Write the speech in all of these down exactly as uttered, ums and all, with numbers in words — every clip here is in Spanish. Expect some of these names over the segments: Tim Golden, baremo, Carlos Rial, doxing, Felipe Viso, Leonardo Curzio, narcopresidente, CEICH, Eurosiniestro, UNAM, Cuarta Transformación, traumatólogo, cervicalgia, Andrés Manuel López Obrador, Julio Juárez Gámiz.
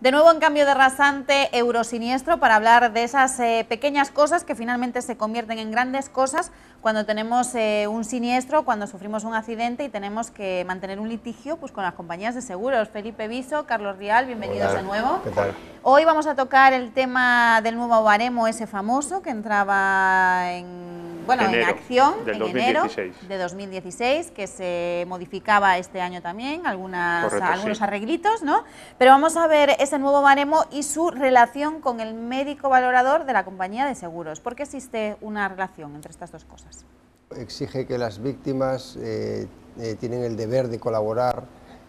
De nuevo en Cambio de rasante, Eurosiniestro, para hablar de esas eh, pequeñas cosas que finalmente se convierten en grandes cosas cuando tenemos eh, un siniestro, cuando sufrimos un accidente y tenemos que mantener un litigio pues, con las compañías de seguros. Felipe Viso, Carlos Rial, bienvenidos de nuevo. ¿Qué tal? Hoy vamos a tocar el tema del nuevo baremo, ese famoso que entraba en, bueno, enero, en acción del en dos mil dieciséis. Enero de dos mil dieciséis, que se modificaba este año también, algunas, Correcto, algunos sí. arreglitos, ¿no? Pero vamos a ver ese nuevo baremo y su relación con el médico valorador de la compañía de seguros. ¿Por qué existe una relación entre estas dos cosas? Exige que las víctimas eh, eh, tienen el deber de colaborar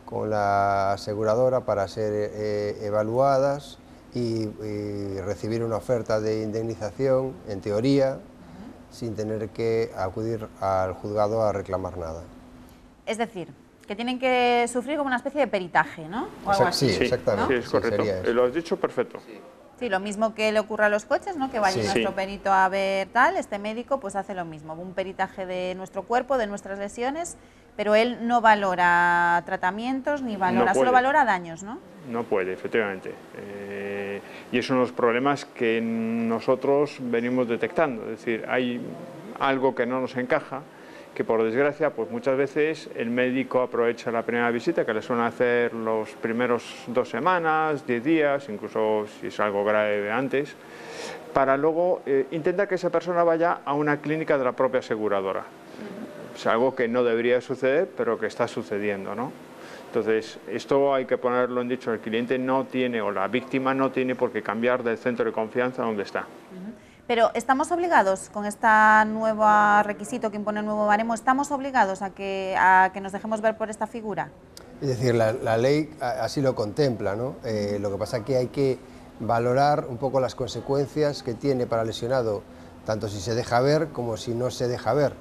con la aseguradora para ser eh, evaluadas y, y recibir una oferta de indemnización, en teoría, uh-huh. sin tener que acudir al juzgado a reclamar nada. Es decir, que tienen que sufrir como una especie de peritaje, ¿no? O algo así. Sí, exactamente. ¿No? Sí, es correcto. Sí, lo has dicho perfecto. Sí. Sí, lo mismo que le ocurre a los coches, ¿no? Que vaya sí. nuestro perito a ver tal, este médico pues hace lo mismo, un peritaje de nuestro cuerpo, de nuestras lesiones, pero él no valora tratamientos ni valora, no solo valora daños, ¿no? No puede, efectivamente. Eh, y es uno de los problemas que nosotros venimos detectando, es decir, hay algo que no nos encaja, que por desgracia pues muchas veces el médico aprovecha la primera visita que le suelen hacer los primeros dos semanas, diez días, incluso si es algo grave antes, para luego eh, intentar que esa persona vaya a una clínica de la propia aseguradora. Es algo que no debería suceder, pero que está sucediendo, ¿no? Entonces, esto hay que ponerlo en dicho, el cliente no tiene o la víctima no tiene por qué cambiar del centro de confianza donde está. Pero estamos obligados, con este nuevo requisito que impone el nuevo baremo, ¿estamos obligados a que, a que nos dejemos ver por esta figura? Es decir, la, la ley así lo contempla, ¿no? Eh, lo que pasa es que hay que valorar un poco las consecuencias que tiene para el lesionado, tanto si se deja ver como si no se deja ver,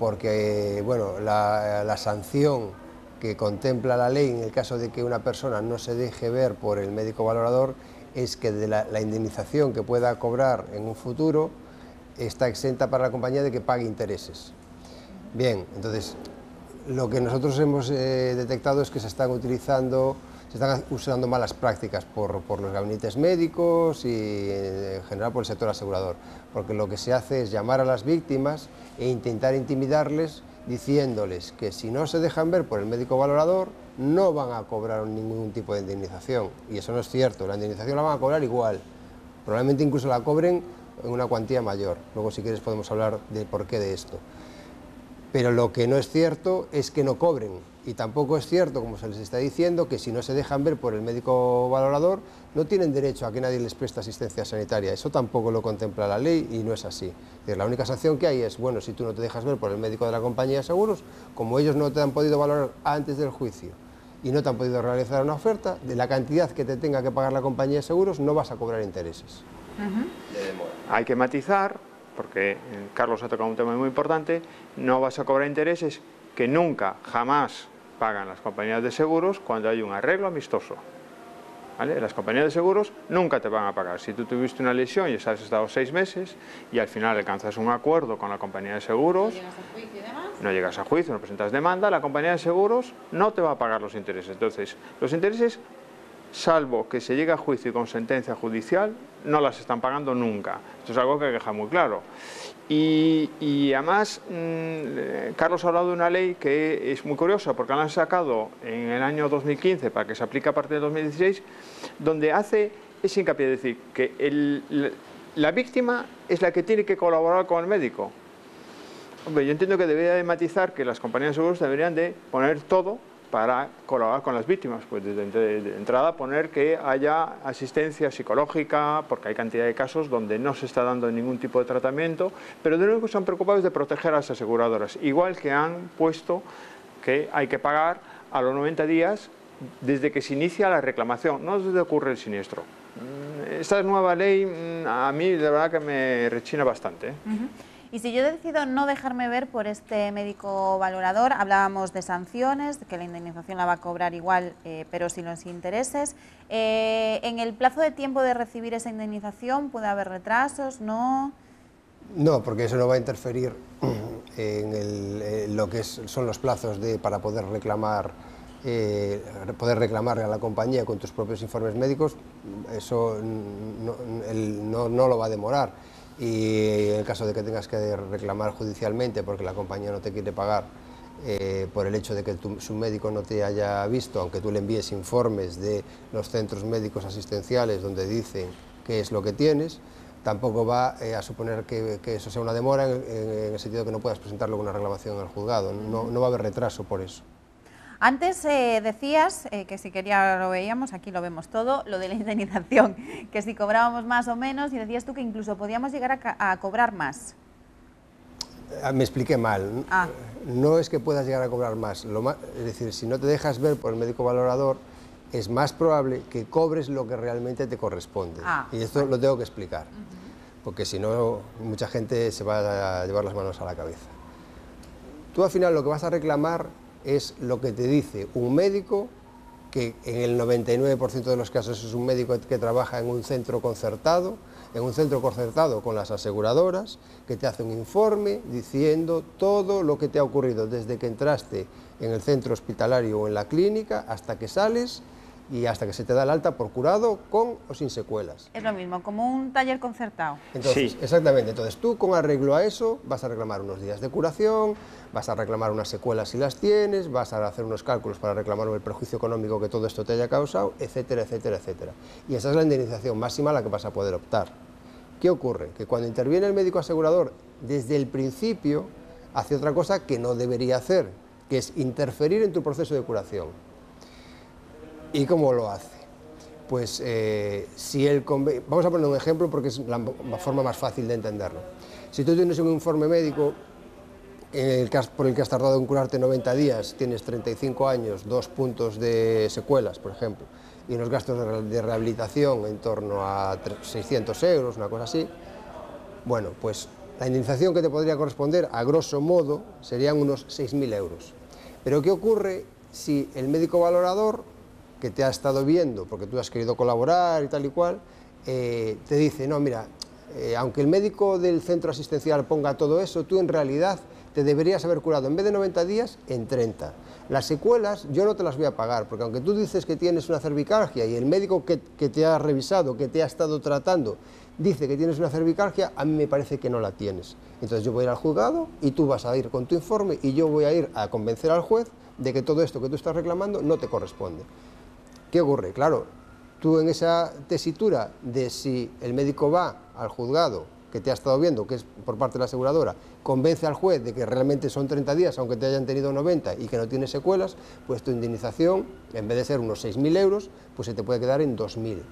porque bueno, la, la sanción que contempla la ley en el caso de que una persona no se deje ver por el médico valorador es que de la, la indemnización que pueda cobrar en un futuro está exenta para la compañía de que pague intereses. Bien, entonces lo que nosotros hemos eh, detectado es que se están utilizando, se están usando malas prácticas por, por los gabinetes médicos y en general por el sector asegurador, porque lo que se hace es llamar a las víctimas e intentar intimidarles diciéndoles que si no se dejan ver por el médico valorador no van a cobrar ningún tipo de indemnización, y eso no es cierto, la indemnización la van a cobrar igual, probablemente incluso la cobren en una cuantía mayor, luego si quieres podemos hablar del porqué de esto, pero lo que no es cierto es que no cobren, y tampoco es cierto, como se les está diciendo, que si no se dejan ver por el médico valorador no tienen derecho a que nadie les preste asistencia sanitaria, eso tampoco lo contempla la ley y no es así. Es decir, la única sanción que hay es, bueno, si tú no te dejas ver por el médico de la compañía de seguros, como ellos no te han podido valorar antes del juicio y no te han podido realizar una oferta, de la cantidad que te tenga que pagar la compañía de seguros no vas a cobrar intereses. Uh-huh. Hay que matizar, porque Carlos ha tocado un tema muy importante, no vas a cobrar intereses que nunca, jamás pagan las compañías de seguros cuando hay un arreglo amistoso. ¿Vale? Las compañías de seguros nunca te van a pagar. Si tú tuviste una lesión y has estado seis meses y al final alcanzas un acuerdo con la compañía de seguros, no llegas a juicio y demás, no llegas a juicio, no presentas demanda, la compañía de seguros no te va a pagar los intereses. Entonces, los intereses, salvo que se llegue a juicio y con sentencia judicial, no las están pagando nunca. Esto es algo que deja muy claro. Y, y además, mmm, Carlos ha hablado de una ley que es muy curiosa, porque la han sacado en el año dos mil quince, para que se aplique a partir de dos mil dieciséis, donde hace ese hincapié, es decir, que el, la, la víctima es la que tiene que colaborar con el médico. Hombre, yo entiendo que debería de matizar que las compañías de seguros deberían de poner todo para colaborar con las víctimas, pues de entrada poner que haya asistencia psicológica, porque hay cantidad de casos donde no se está dando ningún tipo de tratamiento, pero de lo único que se han preocupado es de proteger a las aseguradoras, igual que han puesto que hay que pagar a los noventa días desde que se inicia la reclamación, no desde que ocurre el siniestro. Esta nueva ley a mí de verdad que me rechina bastante, ¿eh? Uh-huh. Y si yo decido no dejarme ver por este médico valorador, hablábamos de sanciones, de que la indemnización la va a cobrar igual, eh, pero sin los intereses. Eh, ¿En el plazo de tiempo de recibir esa indemnización puede haber retrasos? ¿No? No, porque eso no va a interferir en, el, en lo que es, son los plazos de, para poder reclamar eh, poder reclamarle a la compañía con tus propios informes médicos, eso no, no, no lo va a demorar. Y en el caso de que tengas que reclamar judicialmente porque la compañía no te quiere pagar eh, por el hecho de que tu, su médico no te haya visto, aunque tú le envíes informes de los centros médicos asistenciales donde dicen qué es lo que tienes, tampoco va eh, a suponer que, que eso sea una demora en, en el sentido de que no puedas presentar luego una reclamación al juzgado, no, no va a haber retraso por eso. Antes eh, decías, eh, que si quería lo veíamos, aquí lo vemos todo, lo de la indemnización, que si cobrábamos más o menos, y decías tú que incluso podíamos llegar a, a cobrar más. Me expliqué mal, ah. No es que puedas llegar a cobrar más, lo más, es decir, si no te dejas ver por el médico valorador, es más probable que cobres lo que realmente te corresponde, ah, y esto bueno. Lo tengo que explicar, uh-huh. Porque si no, mucha gente se va a llevar las manos a la cabeza. Tú al final lo que vas a reclamar es lo que te dice un médico, que en el noventa y nueve por ciento de los casos es un médico que trabaja en un centro concertado, en un centro concertado con las aseguradoras, que te hace un informe diciendo todo lo que te ha ocurrido desde que entraste en el centro hospitalario o en la clínica hasta que sales y hasta que se te da el alta por curado, con o sin secuelas. Es lo mismo, como un taller concertado. Entonces, sí. Exactamente, entonces tú con arreglo a eso vas a reclamar unos días de curación, vas a reclamar unas secuelas si las tienes, vas a hacer unos cálculos para reclamar el perjuicio económico que todo esto te haya causado, etcétera, etcétera, etcétera. Y esa es la indemnización máxima a la que vas a poder optar. ¿Qué ocurre? Que cuando interviene el médico asegurador, desde el principio hace otra cosa que no debería hacer, que es interferir en tu proceso de curación. ¿Y cómo lo hace? Pues eh, si el convenio... Vamos a poner un ejemplo porque es la forma más fácil de entenderlo. Si tú tienes un informe médico en el que has, por el que has tardado en curarte noventa días, tienes treinta y cinco años, dos puntos de secuelas, por ejemplo, y unos gastos de, de rehabilitación en torno a seiscientos euros, una cosa así, bueno, pues la indemnización que te podría corresponder, a grosso modo, serían unos seis mil euros. Pero ¿qué ocurre si el médico valorador que te ha estado viendo, porque tú has querido colaborar y tal y cual, eh, te dice, no, mira, eh, aunque el médico del centro asistencial ponga todo eso, tú en realidad te deberías haber curado en vez de noventa días, en treinta. Las secuelas yo no te las voy a pagar, porque aunque tú dices que tienes una cervicalgia y el médico que, que te ha revisado, que te ha estado tratando, dice que tienes una cervicalgia, a mí me parece que no la tienes. Entonces yo voy a ir al juzgado y tú vas a ir con tu informe y yo voy a ir a convencer al juez de que todo esto que tú estás reclamando no te corresponde. ¿Qué ocurre? Claro, tú en esa tesitura de si el médico va al juzgado, que te ha estado viendo, que es por parte de la aseguradora, convence al juez de que realmente son treinta días, aunque te hayan tenido noventa y que no tienes secuelas, pues tu indemnización, en vez de ser unos seis mil euros, pues se te puede quedar en dos mil.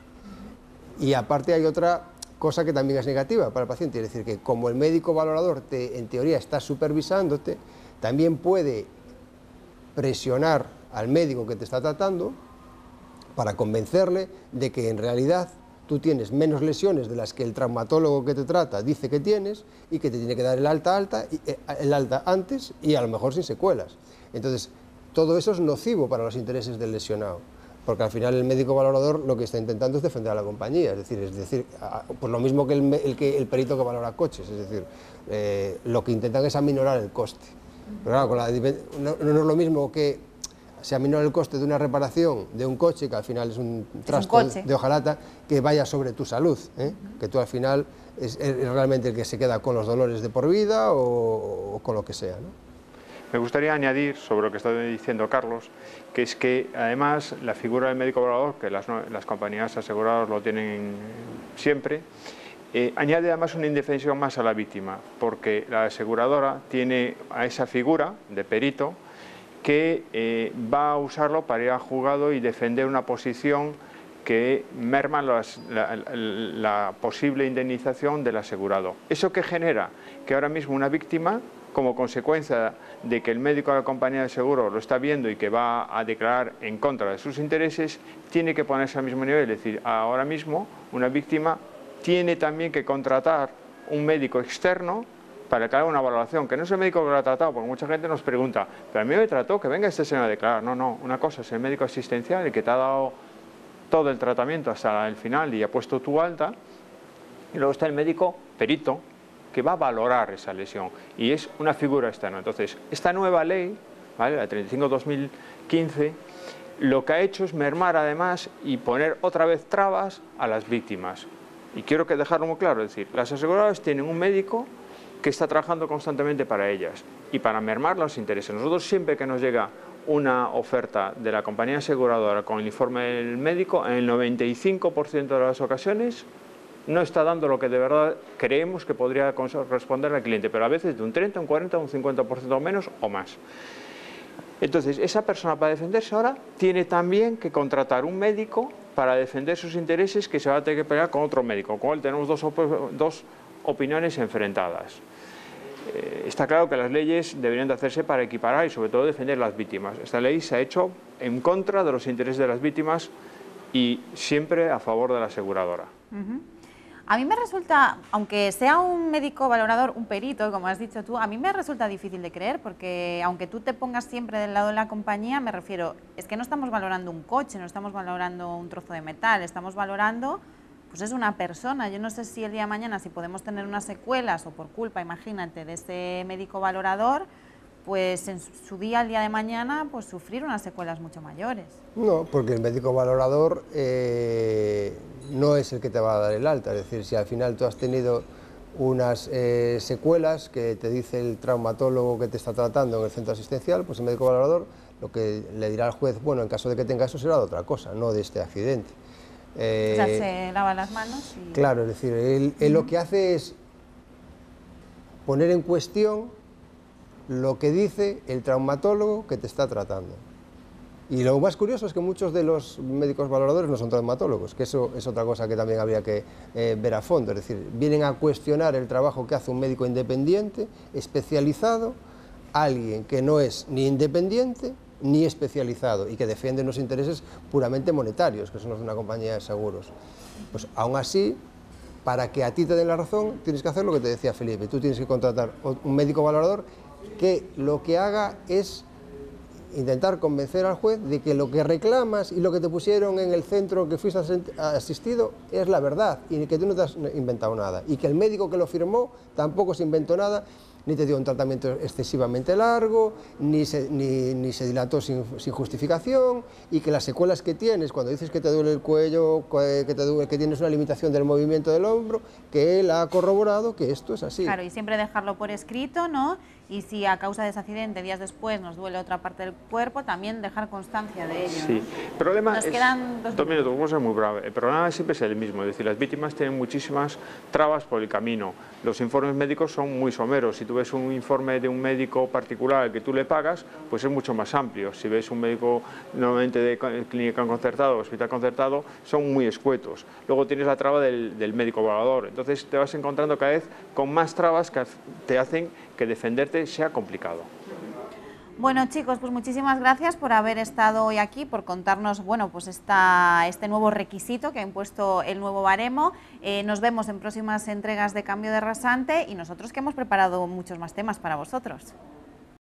Y aparte hay otra cosa que también es negativa para el paciente, es decir, que como el médico valorador te, en teoría está supervisándote, también puede presionar al médico que te está tratando para convencerle de que en realidad tú tienes menos lesiones de las que el traumatólogo que te trata dice que tienes y que te tiene que dar el alta, alta, el alta antes y a lo mejor sin secuelas. Entonces, todo eso es nocivo para los intereses del lesionado, porque al final el médico valorador lo que está intentando es defender a la compañía, es decir, es decir por lo mismo que el, el, que el perito que valora coches, es decir, eh, lo que intentan es aminorar el coste. Pero claro, con la, no, no es lo mismo que se aminora el coste de una reparación de un coche, que al final es un trasto de hojalata, que vaya sobre tu salud, ¿eh? Que tú al final es, es realmente el que se queda con los dolores de por vida o, o con lo que sea, ¿no? Me gustaría añadir sobre lo que está diciendo Carlos, que es que además la figura del médico valorador, que las, las compañías aseguradoras lo tienen siempre, Eh, añade además una indefensión más a la víctima, porque la aseguradora tiene a esa figura de perito que eh, va a usarlo para ir al juzgado y defender una posición que merma las, la, la, la posible indemnización del asegurado. ¿Eso qué genera? Que ahora mismo una víctima, como consecuencia de que el médico de la compañía de seguro lo está viendo y que va a declarar en contra de sus intereses, tiene que ponerse al mismo nivel. Es decir, ahora mismo una víctima tiene también que contratar un médico externo para que haga una valoración, que no es el médico que lo ha tratado, porque mucha gente nos pregunta, pero a mí me trató, que venga este señor a declarar. No, no, una cosa es el médico asistencial, el que te ha dado todo el tratamiento hasta el final y ha puesto tu alta, y luego está el médico perito, que va a valorar esa lesión, y es una figura externa. Entonces, esta nueva ley, ¿vale?, la treinta y cinco barra dos mil quince, lo que ha hecho es mermar además y poner otra vez trabas a las víctimas. Y quiero que dejarlo muy claro, es decir, las aseguradoras tienen un médico que está trabajando constantemente para ellas y para mermar los intereses. Nosotros siempre que nos llega una oferta de la compañía aseguradora con el informe del médico, en el noventa y cinco por ciento de las ocasiones no está dando lo que de verdad creemos que podría corresponder al cliente, pero a veces de un treinta, un cuarenta, un cincuenta por ciento o menos o más. Entonces, esa persona para defenderse ahora tiene también que contratar un médico para defender sus intereses, que se va a tener que pelear con otro médico, con el cual tenemos dos, op dos opiniones enfrentadas. Eh, está claro que las leyes deberían de hacerse para equiparar y sobre todo defender las víctimas. Esta ley se ha hecho en contra de los intereses de las víctimas y siempre a favor de la aseguradora. Uh-huh. A mí me resulta, aunque sea un médico valorador, un perito, como has dicho tú, a mí me resulta difícil de creer, porque aunque tú te pongas siempre del lado de la compañía, me refiero, es que no estamos valorando un coche, no estamos valorando un trozo de metal, estamos valorando, pues es una persona. Yo no sé si el día de mañana, si podemos tener unas secuelas o por culpa, imagínate, de ese médico valorador, pues en su día, el día de mañana, pues sufrir unas secuelas mucho mayores. No, porque el médico valorador eh, no es el que te va a dar el alta, es decir, si al final tú has tenido unas eh, secuelas que te dice el traumatólogo que te está tratando en el centro asistencial, pues el médico valorador lo que le dirá al juez, bueno, en caso de que tenga eso será de otra cosa, no de este accidente. Eh, o sea, se lava las manos y... Claro, es decir, él, él lo que hace es poner en cuestión lo que dice el traumatólogo que te está tratando. Y lo más curioso es que muchos de los médicos valoradores no son traumatólogos, que eso es otra cosa que también habría que eh, ver a fondo. Es decir, vienen a cuestionar el trabajo que hace un médico independiente, especializado, alguien que no es ni independiente ni especializado y que defiende unos intereses puramente monetarios, que son los de una compañía de seguros. Pues aún así, para que a ti te den la razón, tienes que hacer lo que te decía Felipe, tú tienes que contratar un médico valorador que lo que haga es intentar convencer al juez de que lo que reclamas y lo que te pusieron en el centro que fuiste asistido es la verdad y que tú no te has inventado nada y que el médico que lo firmó tampoco se inventó nada, ni te dio un tratamiento excesivamente largo, ni se, ni, ni se dilató sin, sin justificación, y que las secuelas que tienes, cuando dices que te duele el cuello, que, te duele, que tienes una limitación del movimiento del hombro, que él ha corroborado que esto es así. Claro, y siempre dejarlo por escrito, ¿no? Y si a causa de ese accidente, días después, nos duele otra parte del cuerpo, también dejar constancia de ello. Sí, ¿no? Problema nos es, quedan dos, dos minutos, vamos a ser muy breve. El problema siempre es el mismo, es decir, las víctimas tienen muchísimas trabas por el camino. Los informes médicos son muy someros. Si tú ves un informe de un médico particular al que tú le pagas, pues es mucho más amplio. Si ves un médico normalmente de clínica concertada o hospital concertado, son muy escuetos. Luego tienes la traba del, del médico valorador. Entonces te vas encontrando cada vez con más trabas que te hacen que defenderte sea complicado. Bueno, chicos, pues muchísimas gracias por haber estado hoy aquí, por contarnos, bueno, pues esta, este nuevo requisito que ha impuesto el nuevo baremo. Eh, nos vemos en próximas entregas de Cambio de Rasante y nosotros que hemos preparado muchos más temas para vosotros.